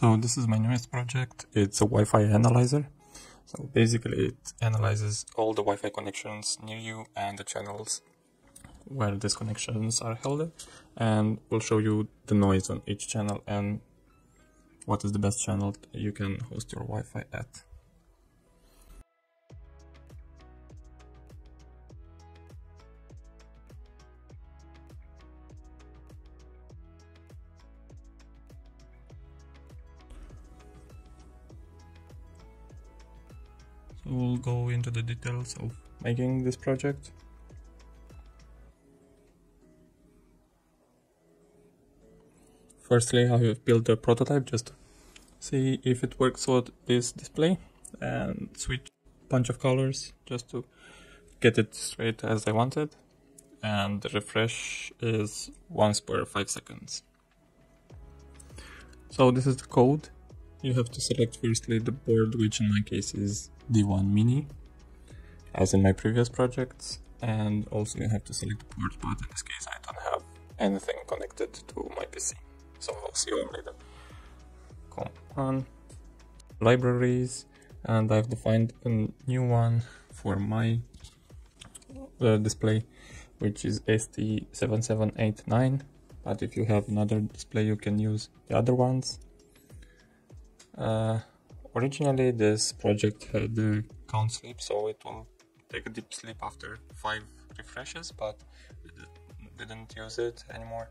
So this is my newest project. It's a Wi-Fi analyzer. So basically it analyzes all the Wi-Fi connections near you and the channels where these connections are held, and will show you the noise on each channel and what is the best channel you can host your Wi-Fi at. We'll go into the details of making this project. Firstly, how you've built the prototype, just see if it works with this display, and switch a bunch of colors just to get it straight as I wanted. And the refresh is once per 5 seconds. So this is the code. You have to select firstly the board, which in my case is D1 mini, as in my previous projects, and also you have to select the port, but in this case I don't have anything connected to my PC, so I'll see you all later. Come on, libraries, and I've defined a new one for my display, which is ST7789, but if you have another display you can use the other ones. Originally this project had the count sleep, so it will take a deep sleep after 5 refreshes, but we didn't use it anymore.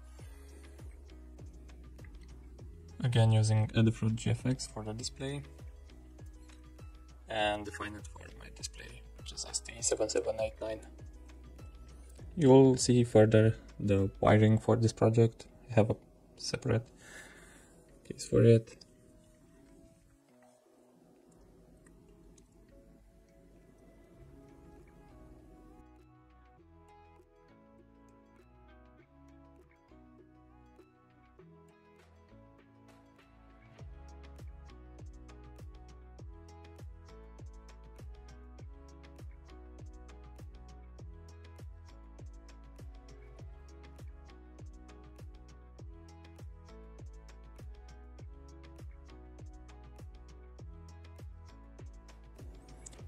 Again using Adafruit GFX for the display, and define it for my display, which is ST7789. You'll see further the wiring for this project. I have a separate case for it.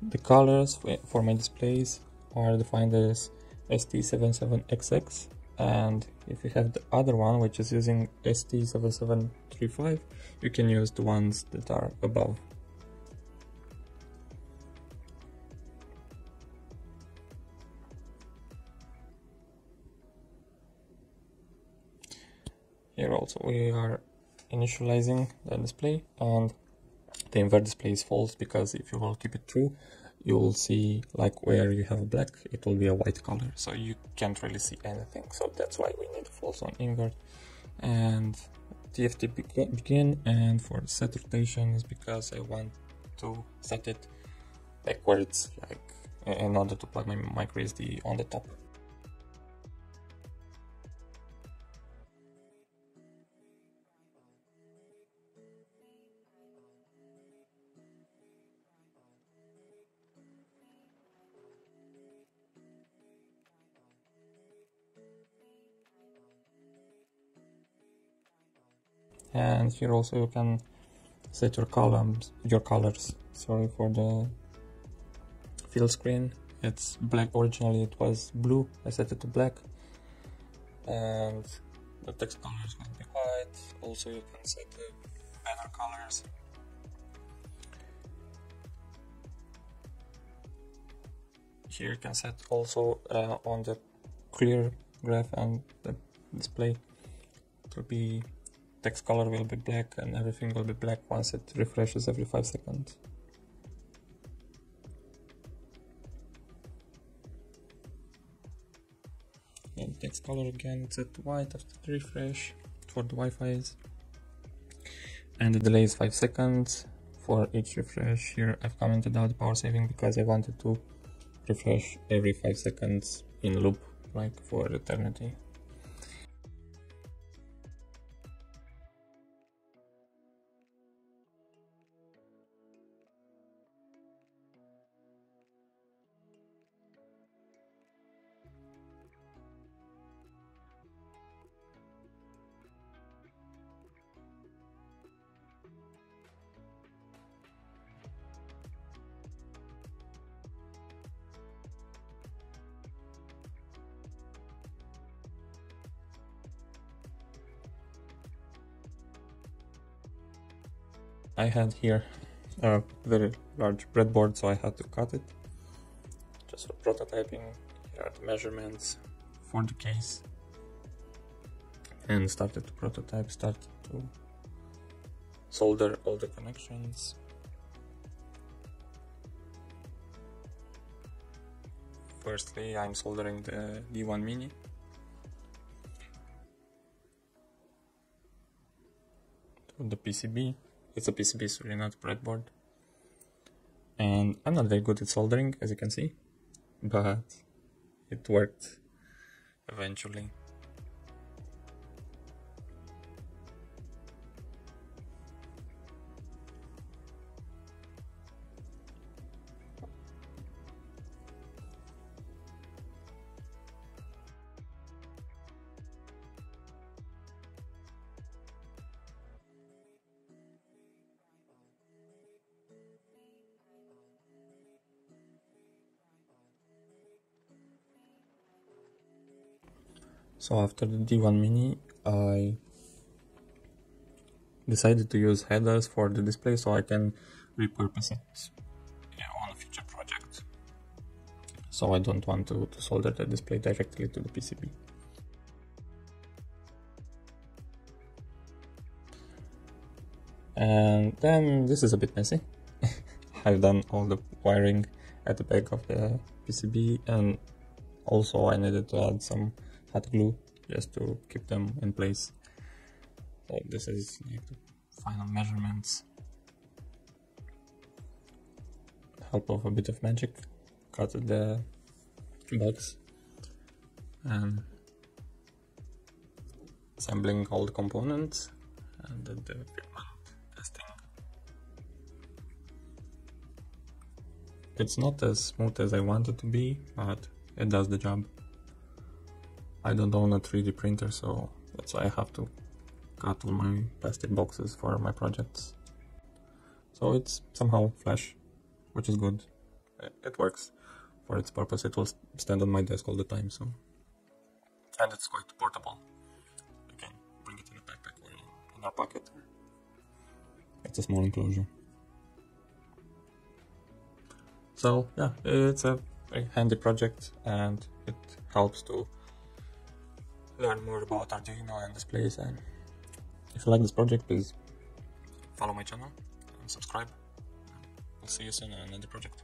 The colors for my displays are defined as ST77XX, and if you have the other one, which is using ST7735, you can use the ones that are above. Here also we are initializing the display, and the invert display is false because if you will keep it true, you will see like where you have black, it will be a white color, so you can't really see anything. So that's why we need false on invert. And TFT begin, and for set rotation is because I want to set it backwards, like in order to plug my microSD on the top. And here also you can set your colors. Sorry for the fill screen. It's black. Originally it was blue. I set it to black. And the text colors will be white. Also you can set the banner colors. Here you can set also on the clear graph and the display to be. Text color will be black, and everything will be black once it refreshes every 5 seconds. And text color again, it's at white after the refresh for the Wi-Fi's. And the delay is 5 seconds for each refresh. Here I've commented out the power saving because I wanted to refresh every 5 seconds in loop, like for eternity. I had here a very large breadboard, so I had to cut it just for prototyping. Here are the measurements for the case, and started to prototype, started to solder all the connections. Firstly, I'm soldering the D1 mini. The PCB, it's a PCB, so really not a breadboard. And I'm not very good at soldering, as you can see, but it worked eventually. So after the D1 mini, I decided to use headers for the display so I can repurpose it on a future project. So I don't want to solder the display directly to the PCB. And then this is a bit messy. I've done all the wiring at the back of the PCB, and also I needed to add some hot glue just to keep them in place. So this is like the final measurements. Help of a bit of magic, cut the box, and assembling all the components and the fitment testing. It's not as smooth as I want it to be, but it does the job. I don't own a 3D printer, so that's why I have to cut all my plastic boxes for my projects. So it's somehow flash, which is good. It works for its purpose. It will stand on my desk all the time, so. And it's quite portable. You can bring it in a backpack or in our pocket. It's a small enclosure. So yeah, it's a very handy project, and it helps to learn more about Arduino and displays. And if you like this project, please follow my channel and subscribe. We'll see you soon on another project.